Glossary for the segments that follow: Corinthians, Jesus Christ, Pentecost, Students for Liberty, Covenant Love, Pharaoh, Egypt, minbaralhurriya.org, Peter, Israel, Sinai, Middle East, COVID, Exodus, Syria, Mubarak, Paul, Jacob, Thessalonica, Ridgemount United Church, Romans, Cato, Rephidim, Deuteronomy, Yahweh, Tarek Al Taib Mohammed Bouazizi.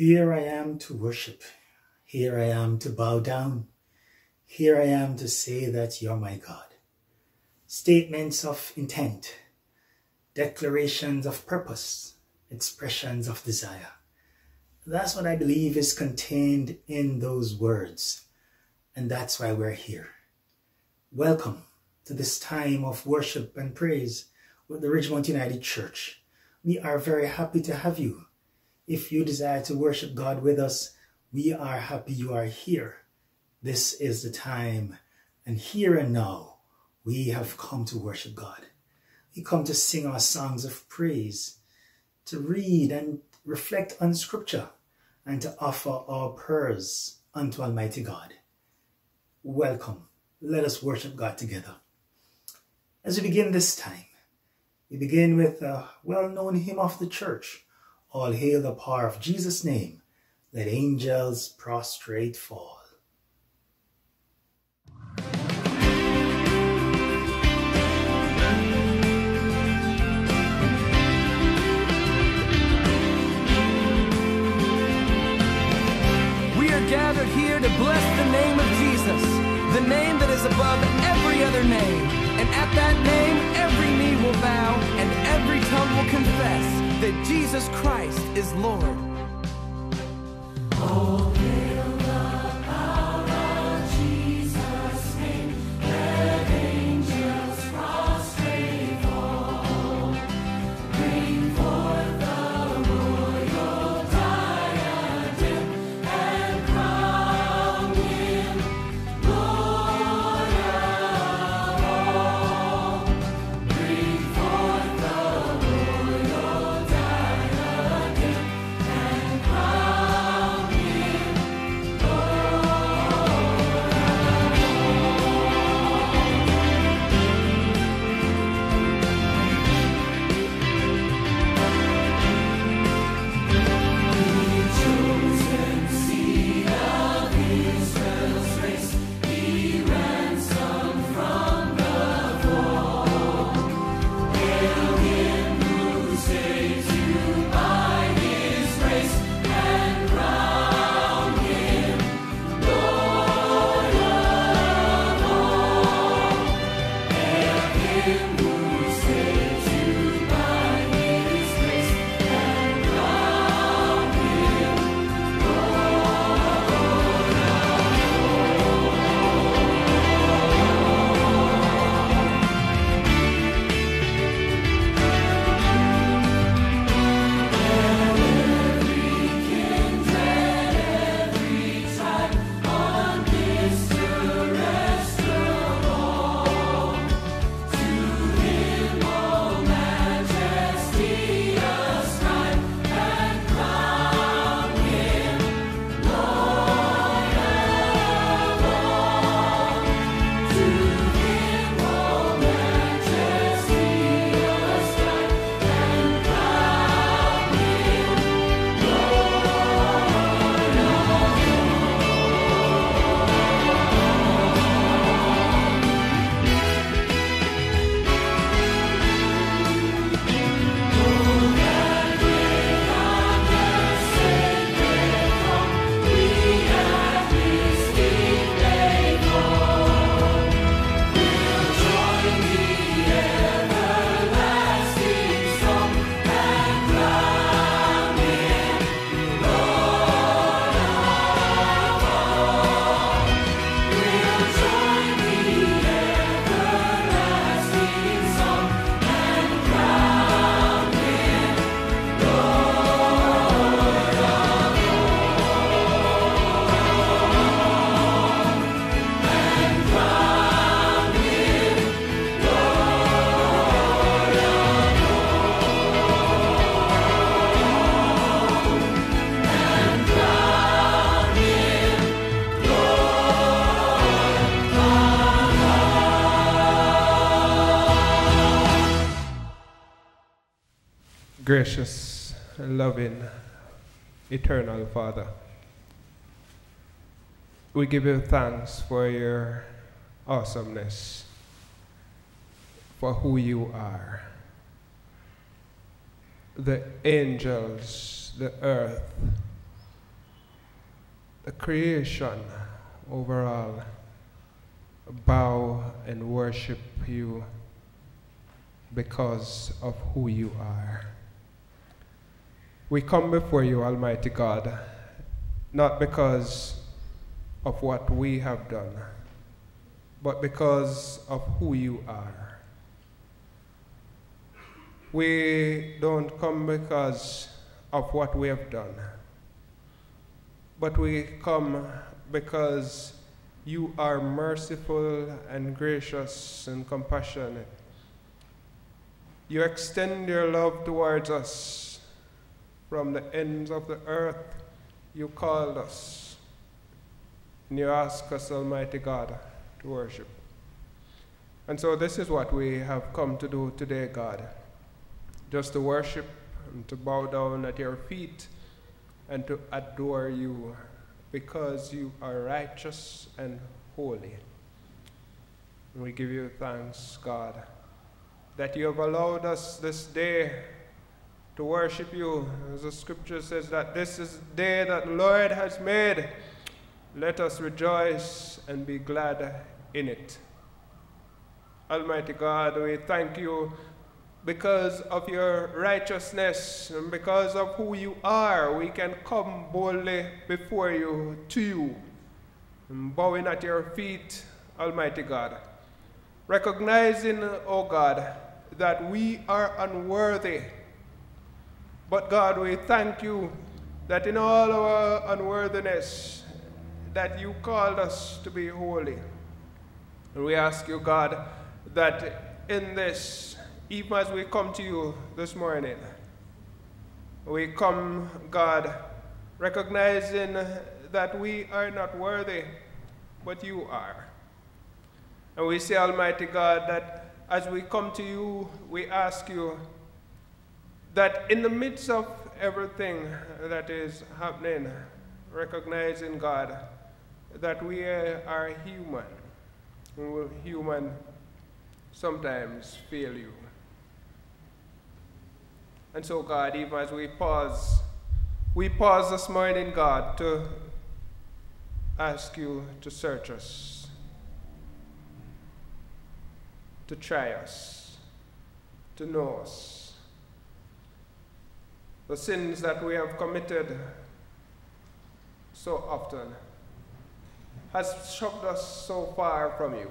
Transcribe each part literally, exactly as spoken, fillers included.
Here I am to worship. Here I am to bow down. Here I am to say that you're my God. Statements of intent, declarations of purpose, expressions of desire. That's what I believe is contained in those words. And that's why we're here. Welcome to this time of worship and praise with the Ridgemount United Church. We are very happy to have you. If you desire to worship God with us, we are happy you are here. This is the time, and here and now, we have come to worship God. We come to sing our songs of praise, to read and reflect on Scripture, and to offer our prayers unto Almighty God. Welcome. Let us worship God together. As we begin this time, we begin with a well-known hymn of the church, All Hail the Power of Jesus' Name, Let Angels Prostrate Fall. We are gathered here to bless the name of Jesus, the name that is above every other name. And at that name, every knee will bow and every tongue will confess that Jesus Christ is Lord. All hail the power of Jesus' name, let angels prostrate fall. Bring forth the royal diadem and crown him Lord of all. Bring forth the Gracious, loving, eternal Father, we give you thanks for your awesomeness, for who you are. The angels, the earth, the creation overall bow and worship you because of who you are. We come before you, Almighty God, not because of what we have done, but because of who you are. We don't come because of what we have done, but we come because you are merciful and gracious and compassionate. You extend your love towards us. From the ends of the earth, you called us, and you ask us, Almighty God, to worship. And so this is what we have come to do today, God, just to worship and to bow down at your feet and to adore you, because you are righteous and holy. And we give you thanks, God, that you have allowed us this day to worship you. As the scripture says, that this is the day that the Lord has made. Let us rejoice and be glad in it. Almighty God, we thank you because of your righteousness and because of who you are. We can come boldly before you, to you, and bowing at your feet, Almighty God, recognizing, O God, that we are unworthy. But God, we thank you that in all our unworthiness, that you called us to be holy. And we ask you, God, that in this, even as we come to you this morning, we come, God, recognizing that we are not worthy, but you are. And we say, Almighty God, that as we come to you, we ask you that in the midst of everything that is happening, recognizing, God, that we are human, and human sometimes fail you. And so, God, even as we pause, we pause this morning, God, to ask you to search us, to try us, to know us. The sins that we have committed so often has shoved us so far from you.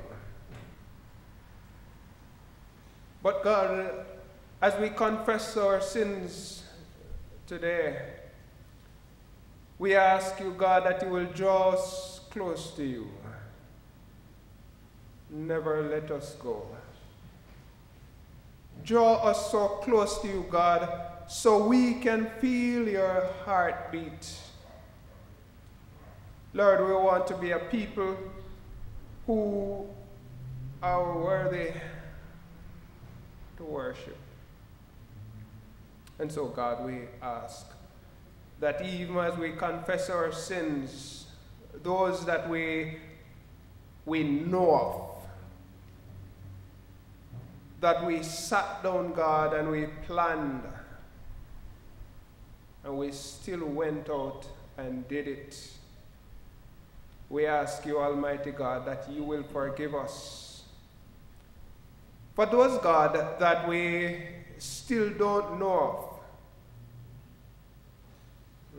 But God, as we confess our sins today, we ask you, God, that you will draw us close to you. Never let us go. Draw us so close to you, God, so we can feel your heartbeat. Lord, we want to be a people who are worthy to worship. And so, God, we ask that even as we confess our sins, those that we, we know of, that we sat down, God, and we planned, and we still went out and did it. We ask you, Almighty God, that you will forgive us. For those, God, that we still don't know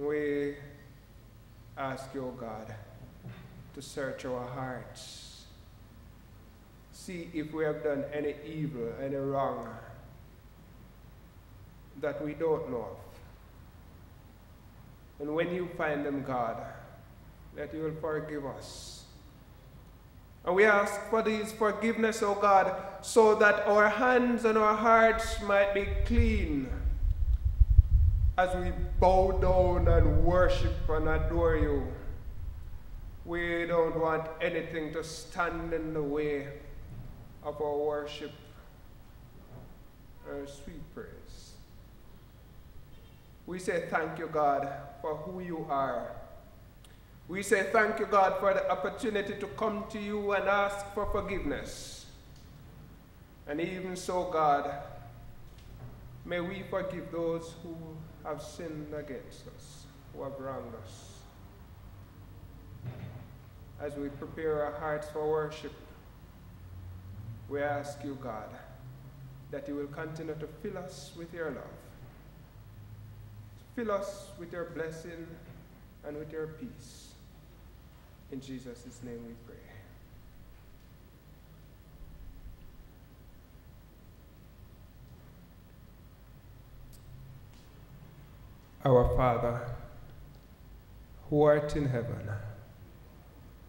of, we ask you, God, to search our hearts. See if we have done any evil, any wrong that we don't know of. And when you find them, God, that you will forgive us. And we ask for these forgiveness, O God, so that our hands and our hearts might be clean as we bow down and worship and adore you. We don't want anything to stand in the way of our worship or sweet praise. We say thank you, God, for who you are. We say thank you, God, for the opportunity to come to you and ask for forgiveness. And even so, God, may we forgive those who have sinned against us, who have wronged us. As we prepare our hearts for worship, we ask you, God, that you will continue to fill us with your love. Fill us with your blessing and with your peace. In Jesus' name we pray. Our Father, who art in heaven,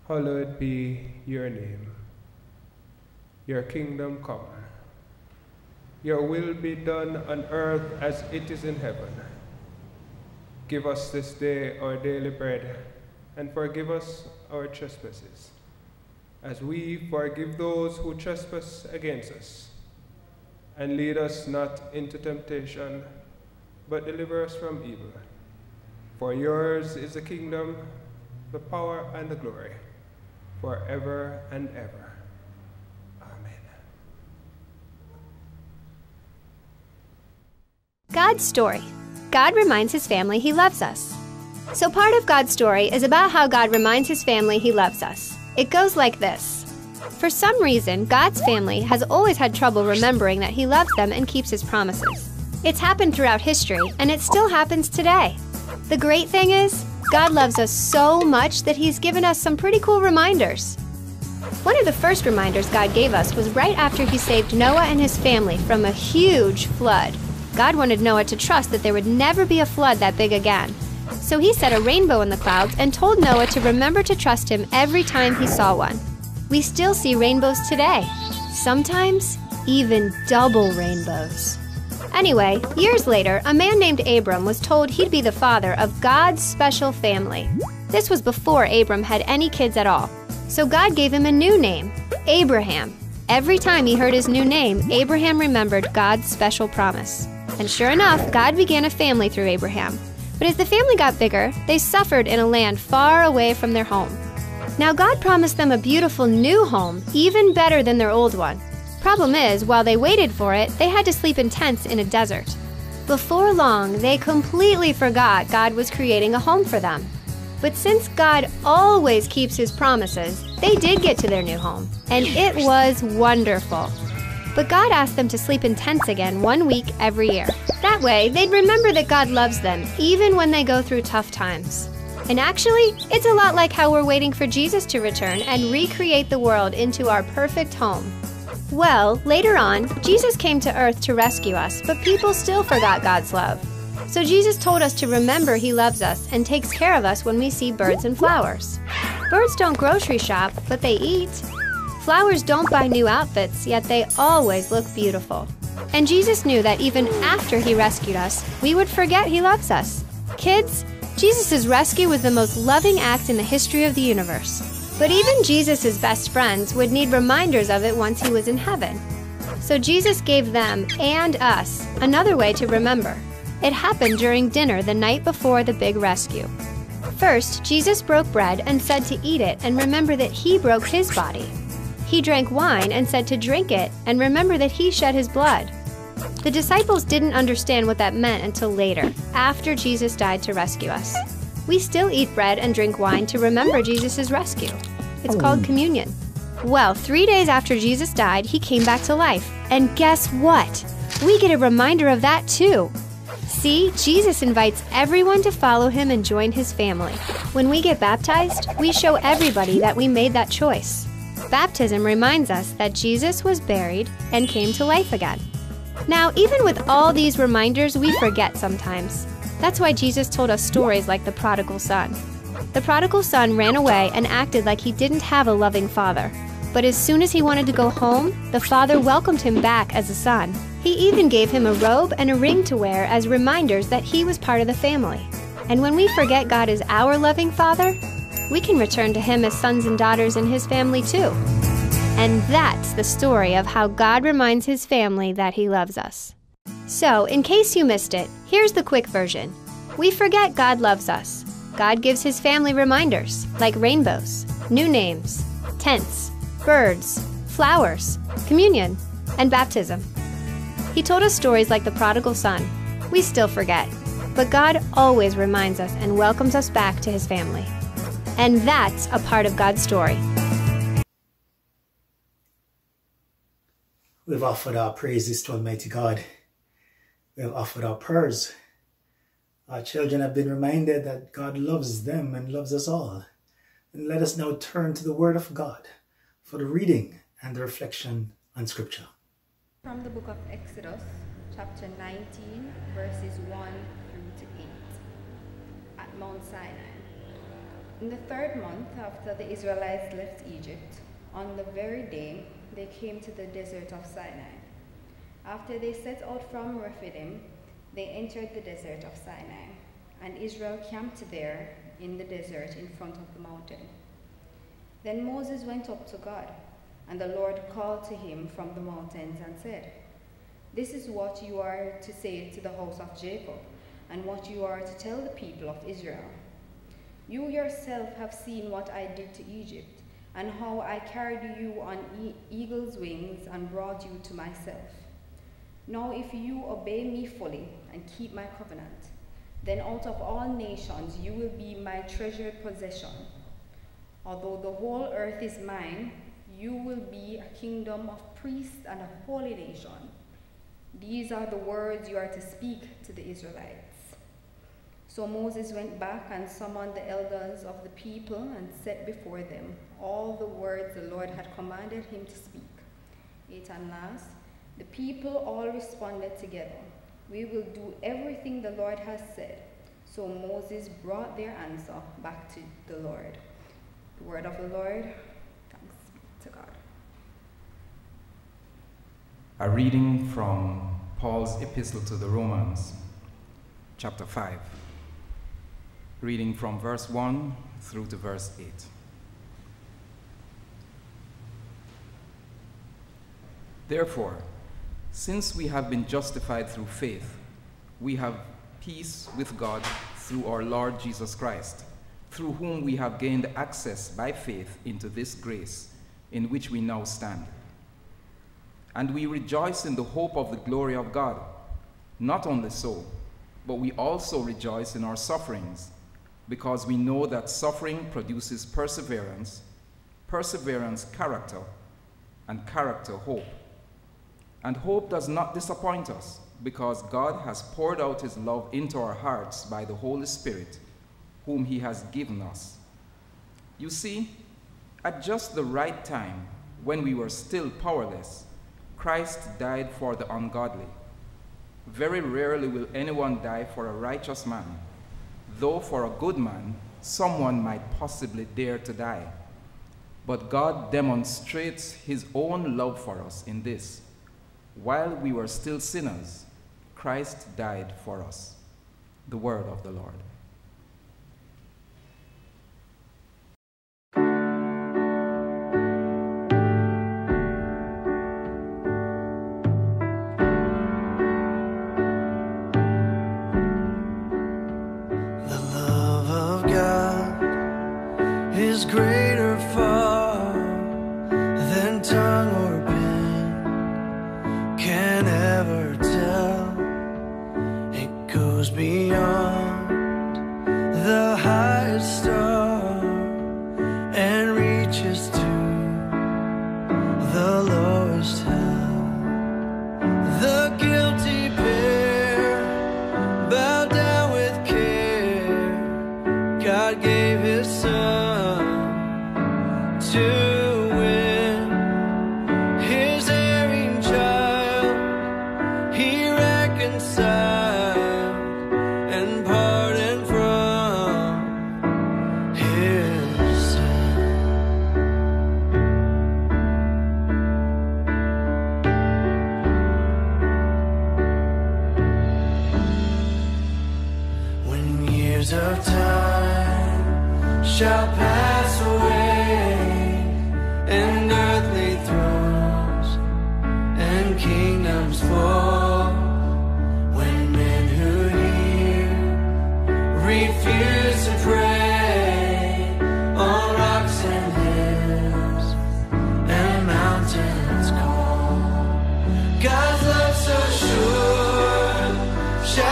hallowed be your name. Your kingdom come. Your will be done on earth as it is in heaven. Give us this day our daily bread, and forgive us our trespasses, as we forgive those who trespass against us. And lead us not into temptation, but deliver us from evil. For yours is the kingdom, the power, and the glory, forever and ever. Amen. God's story. God reminds his family he loves us. So part of God's story is about how God reminds his family he loves us. It goes like this. For some reason, God's family has always had trouble remembering that he loves them and keeps his promises. It's happened throughout history, and it still happens today. The great thing is, God loves us so much that he's given us some pretty cool reminders. One of the first reminders God gave us was right after he saved Noah and his family from a huge flood. God wanted Noah to trust that there would never be a flood that big again. So he set a rainbow in the clouds and told Noah to remember to trust him every time he saw one. We still see rainbows today. Sometimes, even double rainbows. Anyway, years later, a man named Abram was told he'd be the father of God's special family. This was before Abram had any kids at all. So God gave him a new name, Abraham. Every time he heard his new name, Abraham remembered God's special promise. And sure enough, God began a family through Abraham. But as the family got bigger, they suffered in a land far away from their home. Now God promised them a beautiful new home, even better than their old one. Problem is, while they waited for it, they had to sleep in tents in a desert. Before long, they completely forgot God was creating a home for them. But since God always keeps his promises, they did get to their new home, and it was wonderful. But God asked them to sleep in tents again one week every year. That way, they'd remember that God loves them, even when they go through tough times. And actually, it's a lot like how we're waiting for Jesus to return and recreate the world into our perfect home. Well, later on, Jesus came to earth to rescue us, but people still forgot God's love. So Jesus told us to remember he loves us and takes care of us when we see birds and flowers. Birds don't grocery shop, but they eat. Flowers don't buy new outfits, yet they always look beautiful. And Jesus knew that even after he rescued us, we would forget he loves us. Kids, Jesus' rescue was the most loving act in the history of the universe. But even Jesus' best friends would need reminders of it once he was in heaven. So Jesus gave them, and us, another way to remember. It happened during dinner the night before the big rescue. First, Jesus broke bread and said to eat it and remember that he broke his body. He drank wine and said to drink it and remember that he shed his blood. The disciples didn't understand what that meant until later, after Jesus died to rescue us. We still eat bread and drink wine to remember Jesus' rescue. It's called communion. Well, three days after Jesus died, he came back to life. And guess what? We get a reminder of that too. See, Jesus invites everyone to follow him and join his family. When we get baptized, we show everybody that we made that choice. Baptism reminds us that Jesus was buried and came to life again. Now, even with all these reminders, we forget sometimes. That's why Jesus told us stories like the prodigal son. The prodigal son ran away and acted like he didn't have a loving father. But as soon as he wanted to go home, the father welcomed him back as a son. He even gave him a robe and a ring to wear as reminders that he was part of the family. And when we forget God is our loving father, we can return to him as sons and daughters in his family too. And that's the story of how God reminds his family that he loves us. So, in case you missed it, here's the quick version. We forget God loves us. God gives his family reminders, like rainbows, new names, tents, birds, flowers, communion, and baptism. He told us stories like the prodigal son. We still forget, but God always reminds us and welcomes us back to his family. And that's a part of God's story. We've offered our praises to Almighty God. We've offered our prayers. Our children have been reminded that God loves them and loves us all. And let us now turn to the Word of God for the reading and the reflection on Scripture. From the book of Exodus, chapter nineteen, verses one through to eight, at Mount Sinai. In the third month after the Israelites left Egypt, on the very day they came to the desert of Sinai. After they set out from Rephidim, they entered the desert of Sinai, and Israel camped there in the desert in front of the mountain. Then Moses went up to God, and the Lord called to him from the mountains and said, "This is what you are to say to the house of Jacob, and what you are to tell the people of Israel. You yourself have seen what I did to Egypt, and how I carried you on e eagle's wings and brought you to myself. Now if you obey me fully and keep my covenant, then out of all nations you will be my treasured possession. Although the whole earth is mine, you will be a kingdom of priests and a holy nation. These are the words you are to speak to the Israelites." So Moses went back and summoned the elders of the people and set before them all the words the Lord had commanded him to speak. Eight and last, the people all responded together, "We will do everything the Lord has said." So Moses brought their answer back to the Lord. The word of the Lord, thanks be to God. A reading from Paul's epistle to the Romans, chapter five, reading from verse one through to verse eight. Therefore, since we have been justified through faith, we have peace with God through our Lord Jesus Christ, through whom we have gained access by faith into this grace in which we now stand. And we rejoice in the hope of the glory of God. Not only so, but we also rejoice in our sufferings, because we know that suffering produces perseverance, perseverance character, and character hope. And hope does not disappoint us, because God has poured out his love into our hearts by the Holy Spirit, whom he has given us. You see, at just the right time, when we were still powerless, Christ died for the ungodly. Very rarely will anyone die for a righteous man, though for a good man, someone might possibly dare to die. But God demonstrates his own love for us in this: while we were still sinners, Christ died for us. The word of the Lord.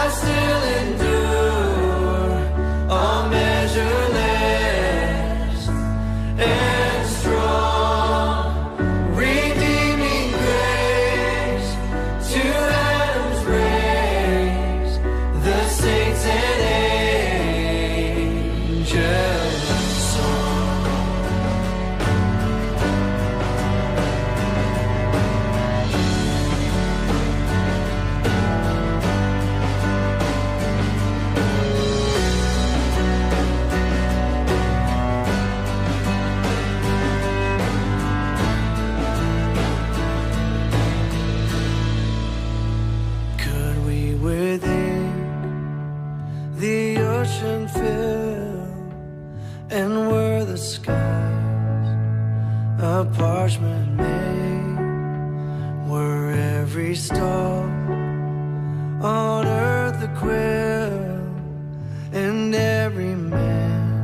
Still endure all measureless judgment made, were every star on earth a quill, and every man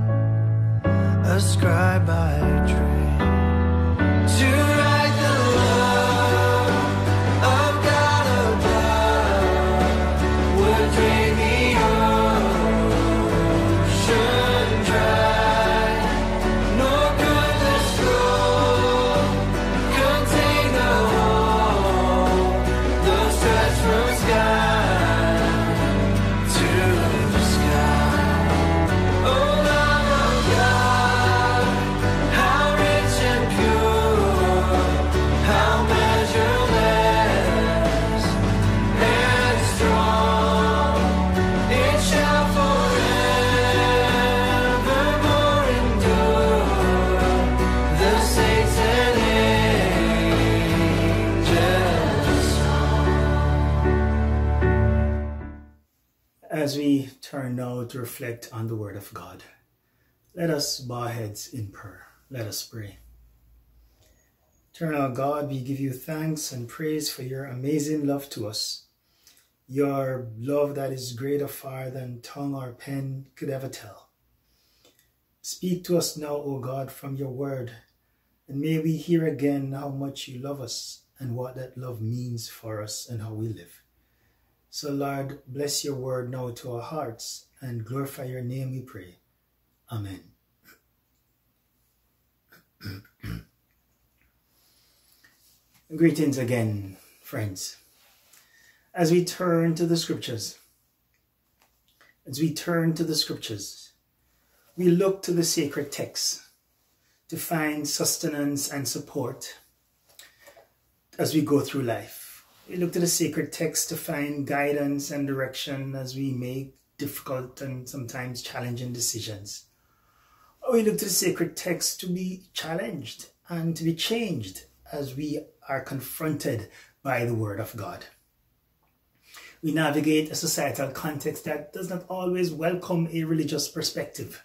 a scribe by trade, to write the love of God above, would drain the ocean dry. As we turn now to reflect on the Word of God, let us bow heads in prayer. Let us pray. Eternal God, we give you thanks and praise for your amazing love to us, your love that is greater far than tongue or pen could ever tell. Speak to us now, O God, from your Word, and may we hear again how much you love us and what that love means for us and how we live. So, Lord, bless your word now to our hearts and glorify your name, we pray. Amen. Greetings again, friends. As we turn to the scriptures, as we turn to the scriptures, we look to the sacred texts to find sustenance and support as we go through life. We look to the sacred text to find guidance and direction as we make difficult and sometimes challenging decisions. Or we look to the sacred text to be challenged and to be changed as we are confronted by the Word of God. We navigate a societal context that does not always welcome a religious perspective.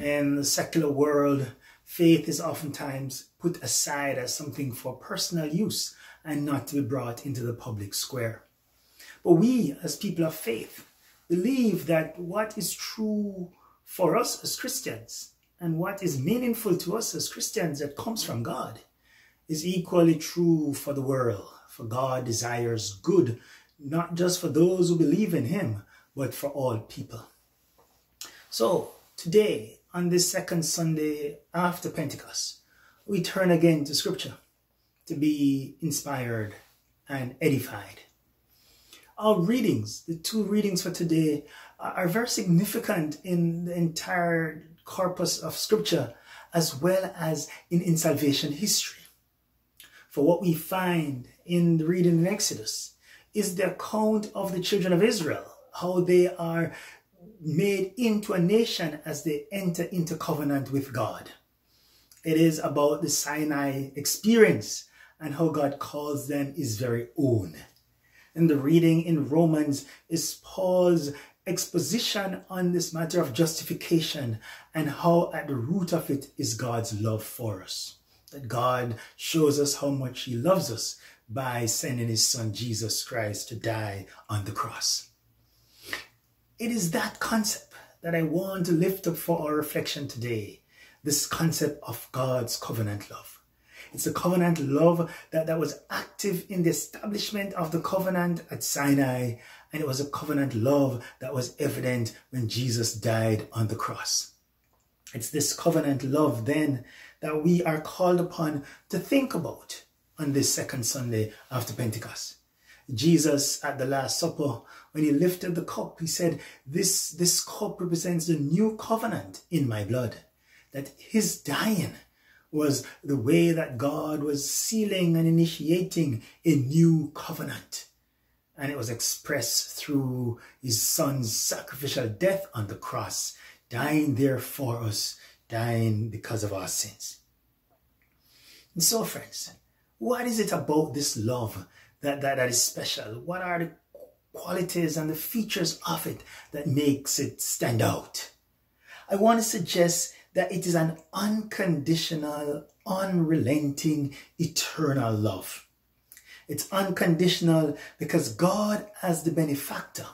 In the secular world, faith is oftentimes put aside as something for personal use and not to be brought into the public square. But we, as people of faith, believe that what is true for us as Christians and what is meaningful to us as Christians that comes from God is equally true for the world. For God desires good, not just for those who believe in Him, but for all people. So today, on this second Sunday after Pentecost, we turn again to Scripture to be inspired and edified. Our readings, the two readings for today, are very significant in the entire corpus of Scripture as well as in, in salvation history. For what we find in the reading in Exodus is the account of the children of Israel, how they are made into a nation as they enter into covenant with God. It is about the Sinai experience and how God calls them His very own. And the reading in Romans is Paul's exposition on this matter of justification and how at the root of it is God's love for us. That God shows us how much He loves us by sending His Son Jesus Christ to die on the cross. It is that concept that I want to lift up for our reflection today, this concept of God's covenant love. It's a covenant love that, that was active in the establishment of the covenant at Sinai. And it was a covenant love that was evident when Jesus died on the cross. It's this covenant love then that we are called upon to think about on this second Sunday after Pentecost. Jesus at the Last Supper, when He lifted the cup, He said, this, this cup represents the new covenant in my blood, that His dying was the way that God was sealing and initiating a new covenant. And it was expressed through His Son's sacrificial death on the cross, dying there for us, dying because of our sins. And so, friends, what is it about this love that, that, that is special? What are the qualities and the features of it that makes it stand out? I want to suggest that it is an unconditional, unrelenting, eternal love. It's unconditional because God, as the benefactor,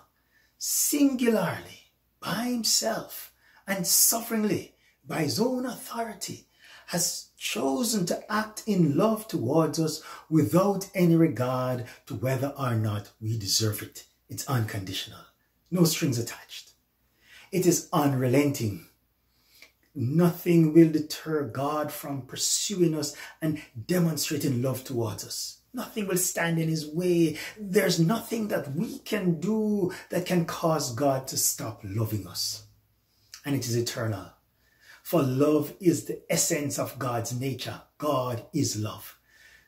singularly, by himself, and sovereignly, by his own authority, has chosen to act in love towards us without any regard to whether or not we deserve it. It's unconditional. No strings attached. It is unrelenting. Nothing will deter God from pursuing us and demonstrating love towards us. Nothing will stand in his way. There's nothing that we can do that can cause God to stop loving us. And it is eternal. For love is the essence of God's nature. God is love.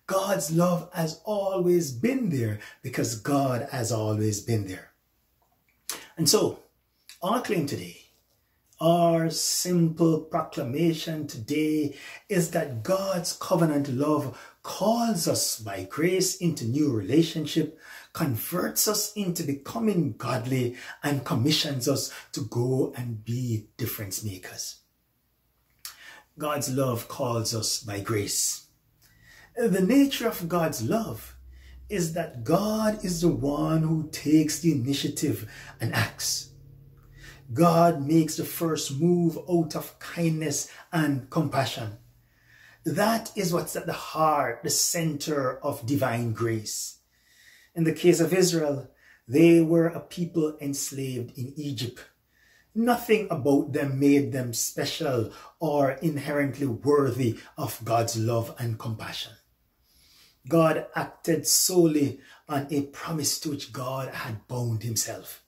God's love has always been there because God has always been there. And so, our claim today, our simple proclamation today, is that God's covenant love calls us by grace into new relationship, converts us into becoming godly, and commissions us to go and be difference makers. God's love calls us by grace. The nature of God's love is that God is the one who takes the initiative and acts. God makes the first move out of kindness and compassion. That is what's at the heart, the center of divine grace. In the case of Israel, they were a people enslaved in Egypt. Nothing about them made them special or inherently worthy of God's love and compassion. God acted solely on a promise to which God had bound himself.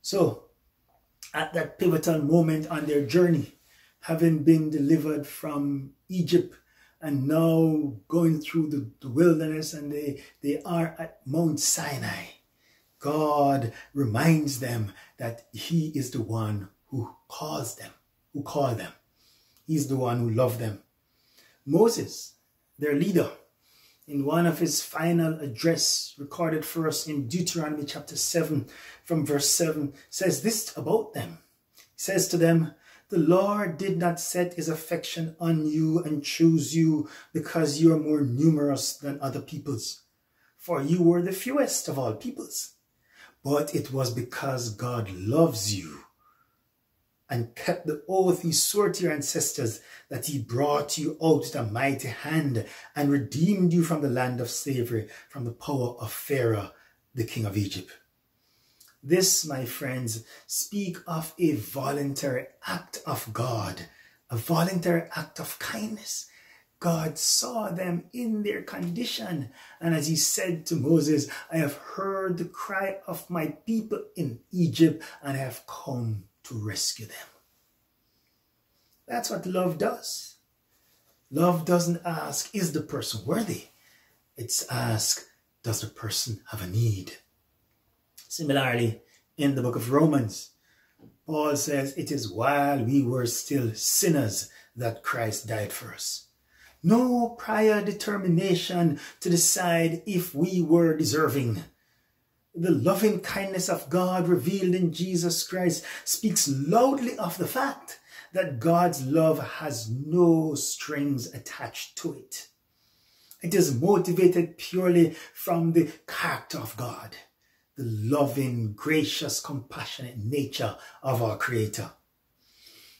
So, at that pivotal moment on their journey, having been delivered from Egypt and now going through the, the wilderness, and they, they are at Mount Sinai, God reminds them that he is the one who calls them, who called them. He's the one who loved them. Moses, their leader, in one of his final address recorded for us in Deuteronomy chapter seven from verse seven, says this about them. He says to them, "The Lord did not set his affection on you and choose you because you are more numerous than other peoples, for you were the fewest of all peoples. But it was because God loves you and kept the oath he swore to your ancestors that he brought you out with a mighty hand and redeemed you from the land of slavery, from the power of Pharaoh, the king of Egypt." This, my friends, speak of a voluntary act of God, a voluntary act of kindness. God saw them in their condition, and as he said to Moses, "I have heard the cry of my people in Egypt, and I have come to rescue them." That's what love does. Love doesn't ask, is the person worthy? It's ask, does the person have a need? Similarly, in the book of Romans, Paul says, "It is while we were still sinners that Christ died for us." No prior determination to decide if we were deserving. The loving kindness of God revealed in Jesus Christ speaks loudly of the fact that God's love has no strings attached to it. It is motivated purely from the character of God, the loving, gracious, compassionate nature of our Creator.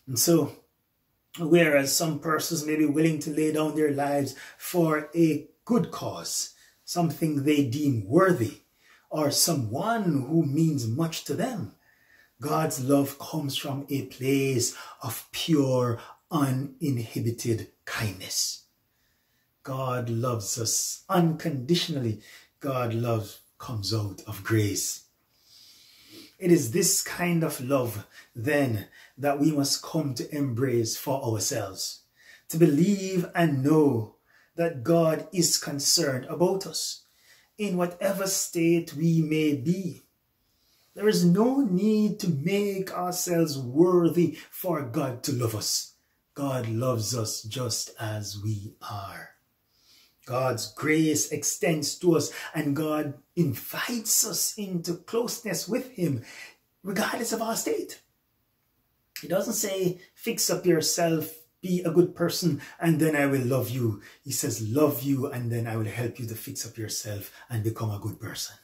And so, whereas some persons may be willing to lay down their lives for a good cause, something they deem worthy, or someone who means much to them, God's love comes from a place of pure, uninhibited kindness. God loves us unconditionally. God's love comes out of grace. It is this kind of love, then, that we must come to embrace for ourselves, to believe and know that God is concerned about us, in whatever state we may be. There is no need to make ourselves worthy for God to love us. God loves us just as we are. God's grace extends to us, and God invites us into closeness with him, regardless of our state. He doesn't say, fix up yourself, be a good person, and then I will love you. He says, love you, and then I will help you to fix up yourself and become a good person.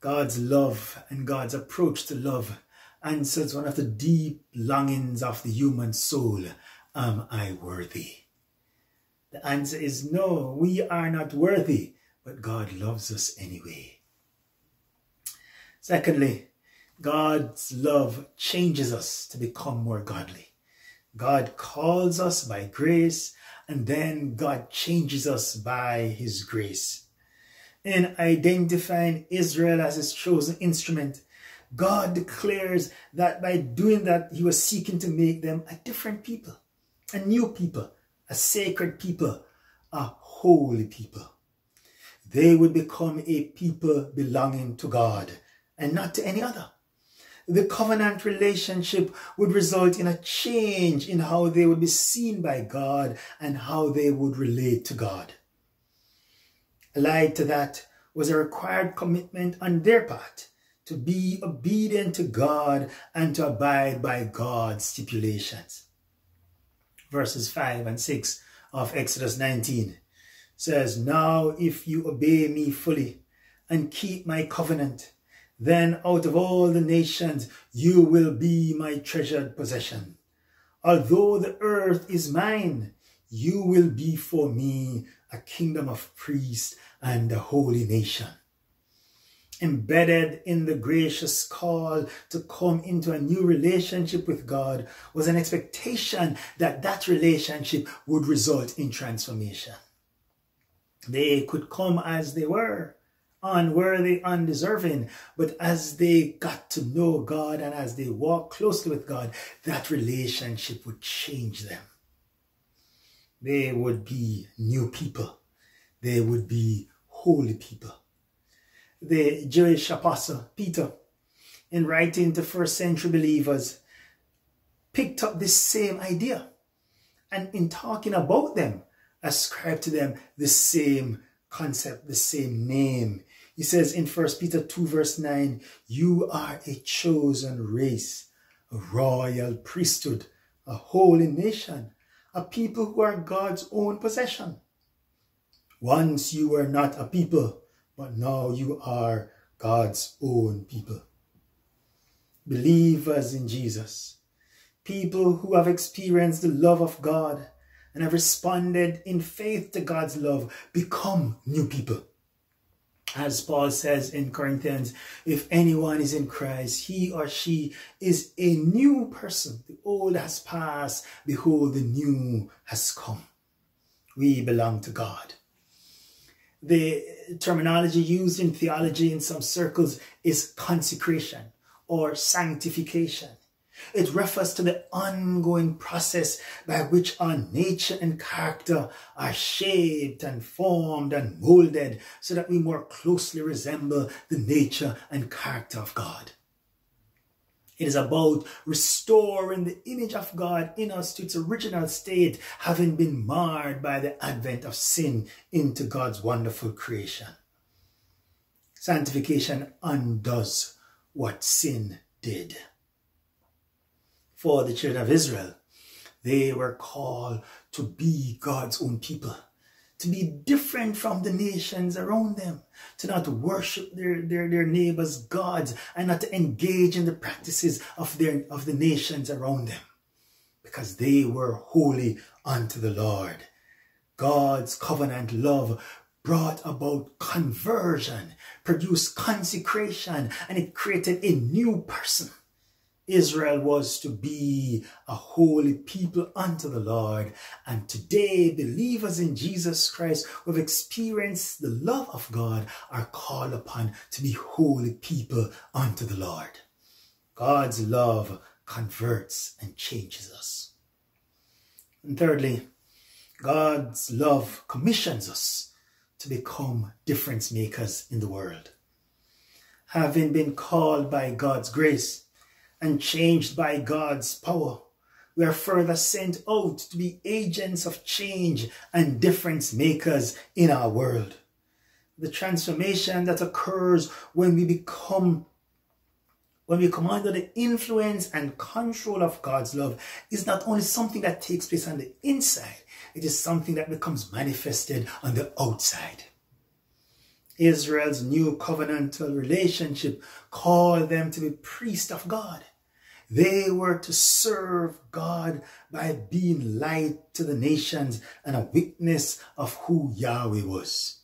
God's love and God's approach to love answers one of the deep longings of the human soul. Am I worthy? The answer is no, we are not worthy, but God loves us anyway. Secondly, God's love changes us to become more godly. God calls us by grace, and then God changes us by his grace. In identifying Israel as his chosen instrument, God declares that by doing that, he was seeking to make them a different people, a new people, a sacred people, a holy people. They would become a people belonging to God and not to any other. The covenant relationship would result in a change in how they would be seen by God and how they would relate to God. Allied to that was a required commitment on their part to be obedient to God and to abide by God's stipulations. Verses five and six of Exodus nineteen says, now if you obey me fully and keep my covenant, then out of all the nations you will be my treasured possession. Although the earth is mine, you will be for me a kingdom of priests and a holy nation. Embedded in the gracious call to come into a new relationship with God was an expectation that that relationship would result in transformation. They could come as they were, unworthy, undeserving, but as they got to know God and as they walked closely with God, that relationship would change them. They would be new people. They would be holy people. The Jewish apostle Peter, in writing to first century believers, picked up this same idea, and in talking about them, ascribed to them the same concept, the same name. He says in first Peter two verse nine, you are a chosen race, a royal priesthood, a holy nation, a people who are God's own possession. Once you were not a people, but now you are God's own people. Believers in Jesus, people who have experienced the love of God and have responded in faith to God's love, become new people. As Paul says in Corinthians, if anyone is in Christ, he or she is a new person. The old has passed, behold, the new has come. We belong to God. The terminology used in theology in some circles is consecration or sanctification. It refers to the ongoing process by which our nature and character are shaped and formed and molded so that we more closely resemble the nature and character of God. It is about restoring the image of God in us to its original state, having been marred by the advent of sin into God's wonderful creation. Sanctification undoes what sin did. For the children of Israel, they were called to be God's own people, to be different from the nations around them, to not worship their, their, their neighbors' gods, and not to engage in the practices of, their, of the nations around them, because they were holy unto the Lord. God's covenant love brought about conversion, produced consecration, and it created a new person. Israel was to be a holy people unto the Lord. And today, believers in Jesus Christ who have experienced the love of God are called upon to be holy people unto the Lord. God's love converts and changes us. And thirdly, God's love commissions us to become difference makers in the world. Having been called by God's grace, and changed by God's power, we are further sent out to be agents of change and difference makers in our world. The transformation that occurs when we become when we come under the influence and control of God's love, is not only something that takes place on the inside, it is something that becomes manifested on the outside. Israel's new covenantal relationship called them to be priests of God. They were to serve God by being light to the nations and a witness of who Yahweh was.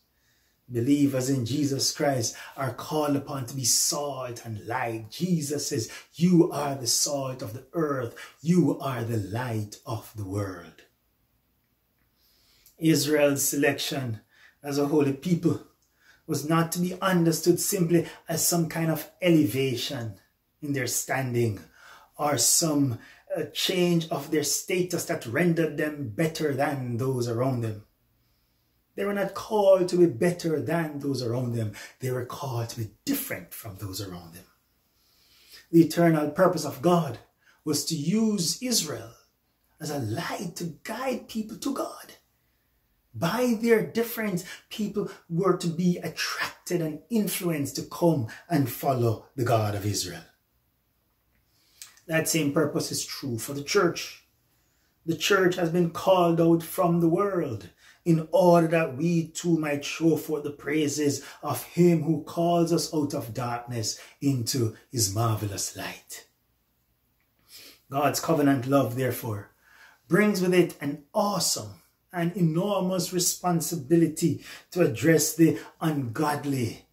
Believers in Jesus Christ are called upon to be salt and light. Jesus says, "You are the salt of the earth. You are the light of the world." Israel's selection as a holy people was not to be understood simply as some kind of elevation in their standing, or some uh, change of their status that rendered them better than those around them. They were not called to be better than those around them. They were called to be different from those around them. The eternal purpose of God was to use Israel as a light to guide people to God. By their difference, people were to be attracted and influenced to come and follow the God of Israel. That same purpose is true for the church. The church has been called out from the world in order that we too might show forth the praises of him who calls us out of darkness into his marvelous light. God's covenant love, therefore, brings with it an awesome and enormous responsibility to address the ungodly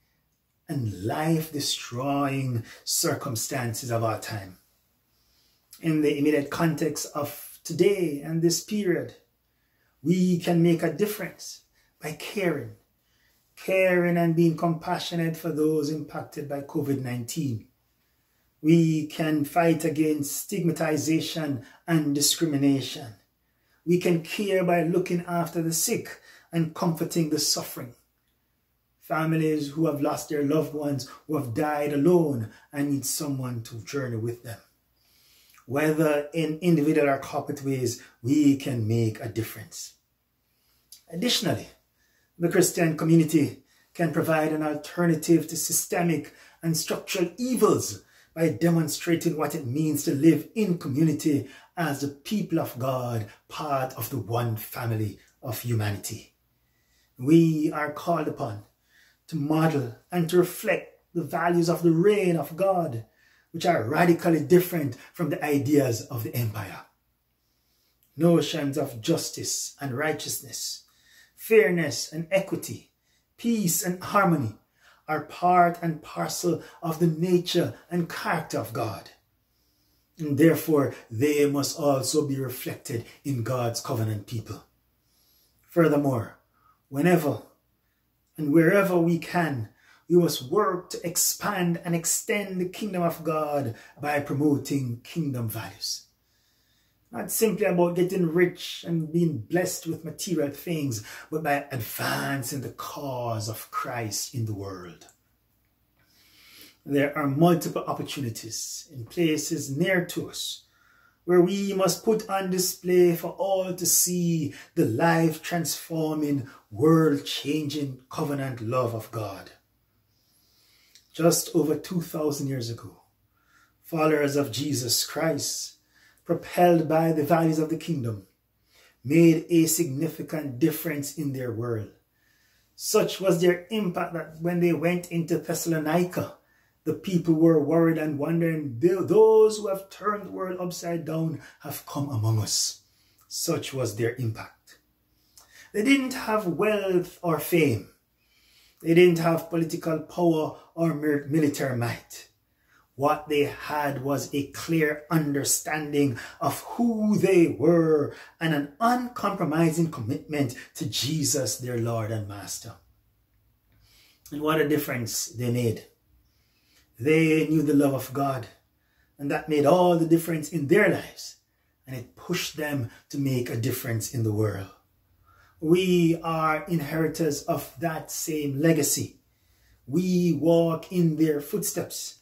and life-destroying circumstances of our time. In the immediate context of today and this period, we can make a difference by caring, caring and being compassionate for those impacted by COVID nineteen. We can fight against stigmatization and discrimination. We can care by looking after the sick and comforting the suffering. Families who have lost their loved ones, who have died alone and need someone to journey with them. Whether in individual or corporate ways, we can make a difference. Additionally, the Christian community can provide an alternative to systemic and structural evils by demonstrating what it means to live in community as the people of God, part of the one family of humanity. We are called upon to model and to reflect the values of the reign of God, which are radically different from the ideas of the empire. Notions of justice and righteousness, fairness and equity, peace and harmony are part and parcel of the nature and character of God. And therefore, they must also be reflected in God's covenant people. Furthermore, whenever and wherever we can, we must work to expand and extend the kingdom of God by promoting kingdom values. Not simply about getting rich and being blessed with material things, but by advancing the cause of Christ in the world. There are multiple opportunities in places near to us where we must put on display for all to see the life-transforming, world-changing covenant love of God. Just over two thousand years ago, followers of Jesus Christ, propelled by the values of the kingdom, made a significant difference in their world. Such was their impact that when they went into Thessalonica, the people were worried and wondering, "Those who have turned the world upside down have come among us." Such was their impact. They didn't have wealth or fame. They didn't have political power or military might. What they had was a clear understanding of who they were and an uncompromising commitment to Jesus, their Lord and Master. And what a difference they made. They knew the love of God, and that made all the difference in their lives, and it pushed them to make a difference in the world. We are inheritors of that same legacy. We walk in their footsteps.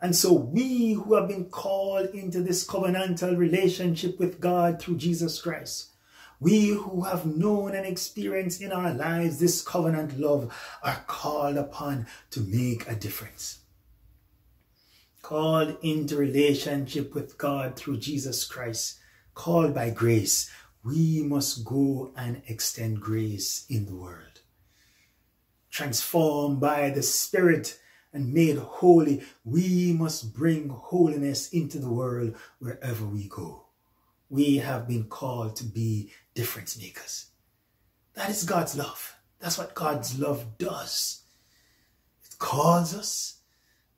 And so we who have been called into this covenantal relationship with God through Jesus Christ, we who have known and experienced in our lives this covenant love, are called upon to make a difference. called into relationship with God through Jesus Christ, called by grace, we must go and extend grace in the world. Transformed by the Spirit and made holy, we must bring holiness into the world wherever we go. We have been called to be difference makers. That is God's love. That's what God's love does. It calls us,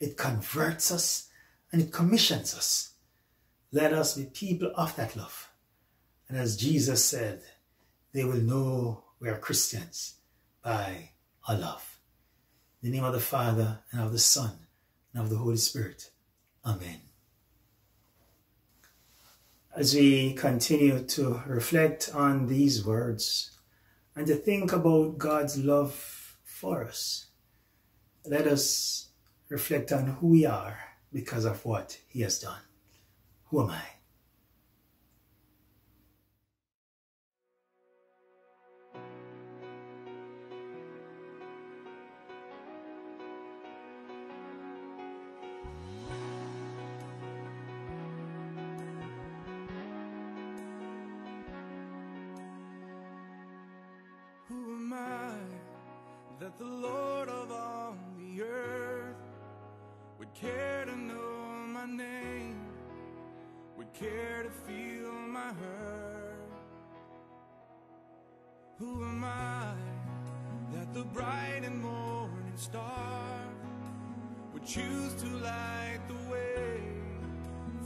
it converts us, and it commissions us. Let us be people of that love. And as Jesus said, they will know we are Christians by our love. In the name of the Father, and of the Son, and of the Holy Spirit. Amen. As we continue to reflect on these words and to think about God's love for us, let us reflect on who we are because of what He has done. Who am I? That the Lord of all the earth would care to know my name, would care to feel my hurt. Who am I that the bright and morning star would choose to light the way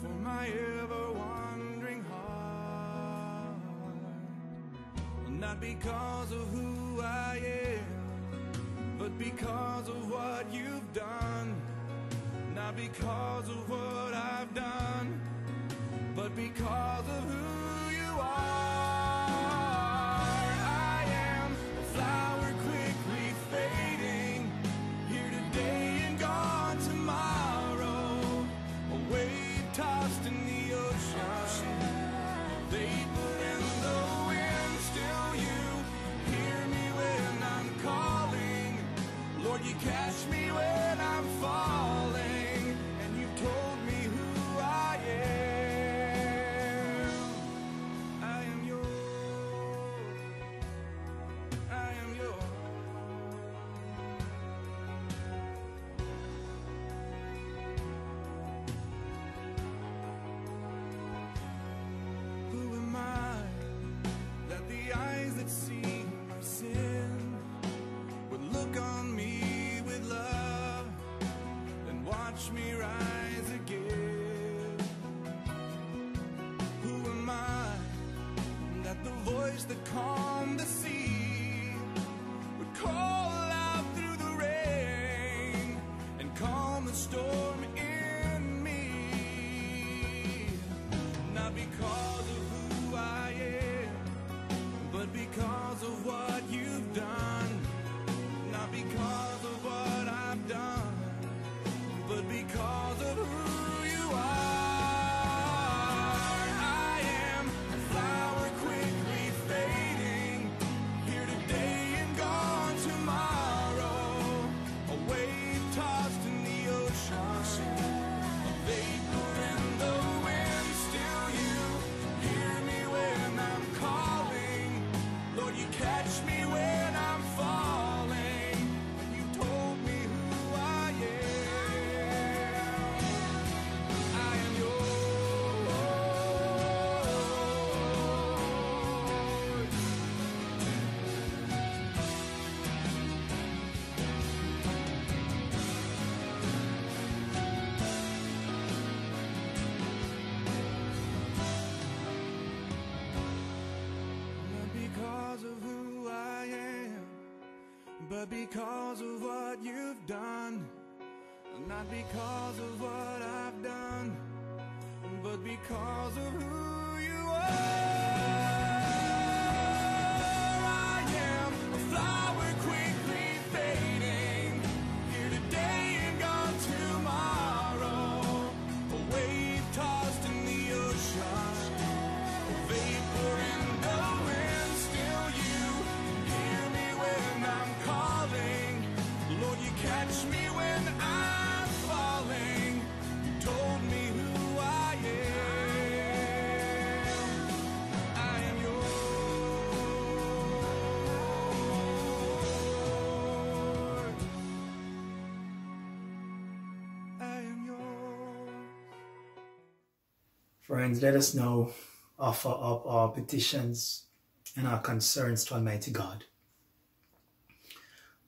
for my ever-wandering heart? Well, not because of who I am, but because of what you've done. Not because of what I've done, but because of who you are. I am a flower quickly fading, here today and gone tomorrow, a wave tossed in the ocean, vapor in the wind. Still you hear me when I'm calling. Lord, you catch me when I'm falling, and you've told me who I am. I am yours. I am yours. Who am I that the eyes that see my sin would look on me me rise again? Who am I that the voice that calmed the sea would call out through the rain and calm the storm in me? Not because of who I am, but because of what you've done. Not because of what I've done, but because of who you are. I am a flower quickly fading, here today and gone tomorrow, a wave tossed in the ocean, a vapor in the wind. Still you hear me when I'm calling. Lord, you catch me when I'm falling. But because of what you've done, not because of what I've done, but because of who you are. I am a flower quickly fading, here today and gone tomorrow, a wave tossed in the ocean, a vapor in the wind. Still you hear me when I'm calling. Catch me when I'm falling. Friends, let us now offer up our petitions and our concerns to Almighty God.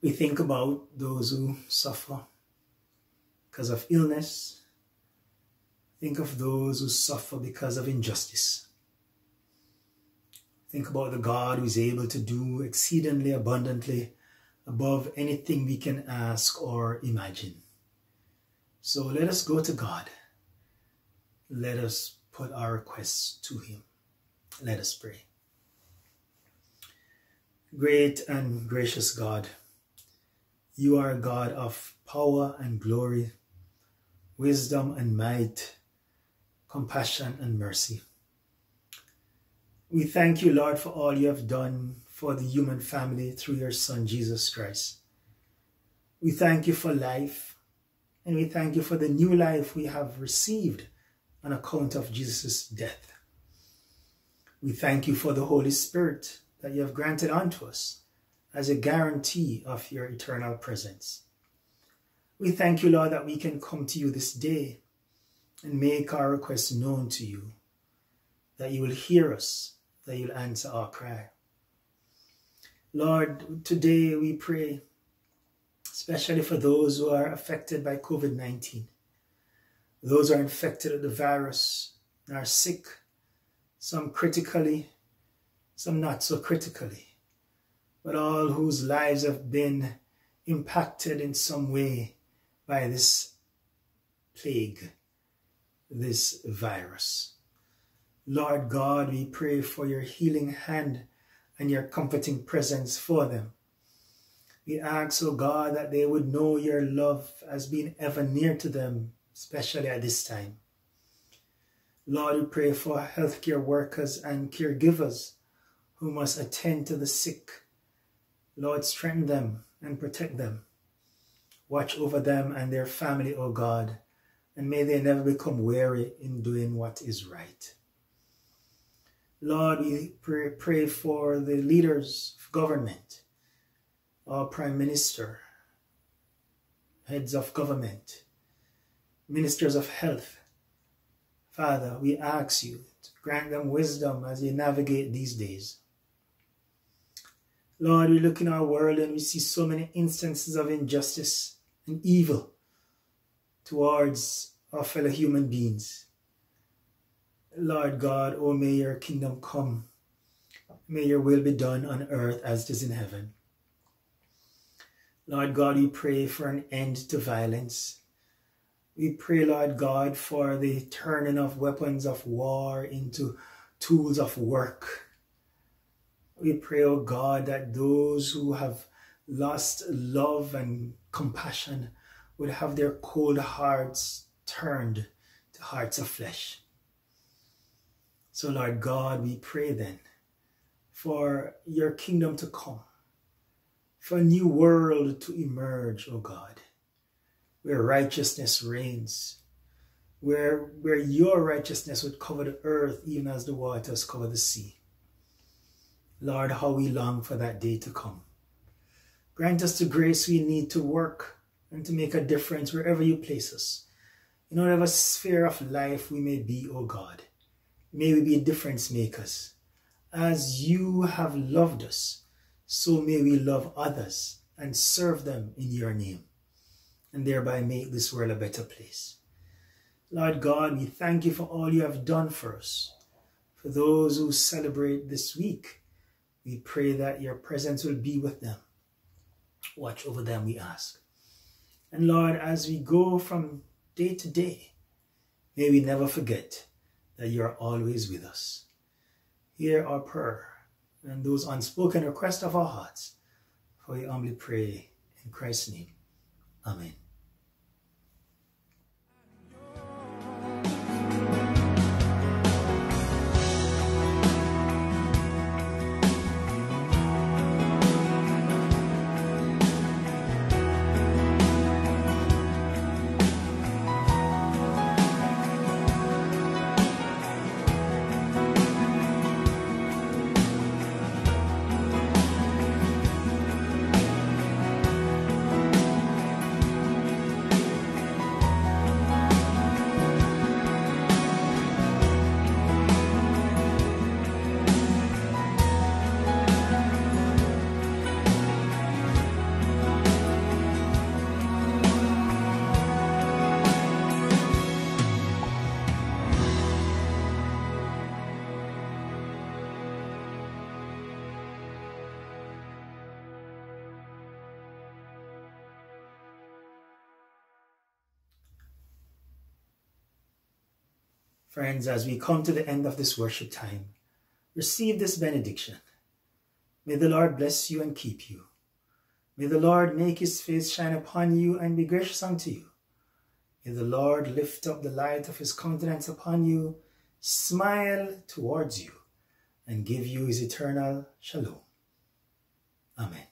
We think about those who suffer because of illness. Think of those who suffer because of injustice. Think about the God who is able to do exceedingly abundantly above anything we can ask or imagine. So let us go to God. Let us put our requests to Him. Let us pray. Great and gracious God, you are a God of power and glory, wisdom and might, compassion and mercy. We thank you, Lord, for all you have done for the human family through your Son, Jesus Christ. We thank you for life, and we thank you for the new life we have received on account of Jesus' death. We thank you for the Holy Spirit that you have granted unto us as a guarantee of your eternal presence. We thank you, Lord, that we can come to you this day and make our requests known to you, that you will hear us, that you'll answer our prayer. Lord, today we pray, especially for those who are affected by COVID nineteen, those who are infected with the virus and are sick, some critically, some not so critically, but all whose lives have been impacted in some way by this plague, this virus. Lord God, we pray for your healing hand and your comforting presence for them. We ask, O God, that they would know your love as being ever near to them, especially at this time. Lord, we pray for healthcare workers and caregivers who must attend to the sick. Lord, strengthen them and protect them. Watch over them and their family, O God, and may they never become weary in doing what is right. Lord, we pray, pray for the leaders of government, our Prime Minister, heads of government, ministers of health. Father, we ask you to grant them wisdom as they navigate these days. Lord, we look in our world and we see so many instances of injustice and evil towards our fellow human beings. Lord God, oh, may your kingdom come. May your will be done on earth as it is in heaven. Lord God, we pray for an end to violence. We pray, Lord God, for the turning of weapons of war into tools of work. We pray, oh God, that those who have lost love and compassion would have their cold hearts turned to hearts of flesh. So, Lord God, we pray then for your kingdom to come, for a new world to emerge, O God, where righteousness reigns, where, where your righteousness would cover the earth even as the waters cover the sea. Lord, how we long for that day to come. Grant us the grace we need to work and to make a difference wherever you place us. In whatever sphere of life we may be, O God, may we be difference makers. As you have loved us, so may we love others and serve them in your name, and thereby make this world a better place. Lord God, we thank you for all you have done for us. For those who celebrate this week, we pray that your presence will be with them. Watch over them, we ask. And Lord, as we go from day to day, may we never forget that you are always with us. Hear our prayer and those unspoken requests of our hearts, for we humbly pray in Christ's name. Amen. Friends, as we come to the end of this worship time, receive this benediction. May the Lord bless you and keep you. May the Lord make his face shine upon you and be gracious unto you. May the Lord lift up the light of his countenance upon you, smile towards you, and give you his eternal shalom. Amen.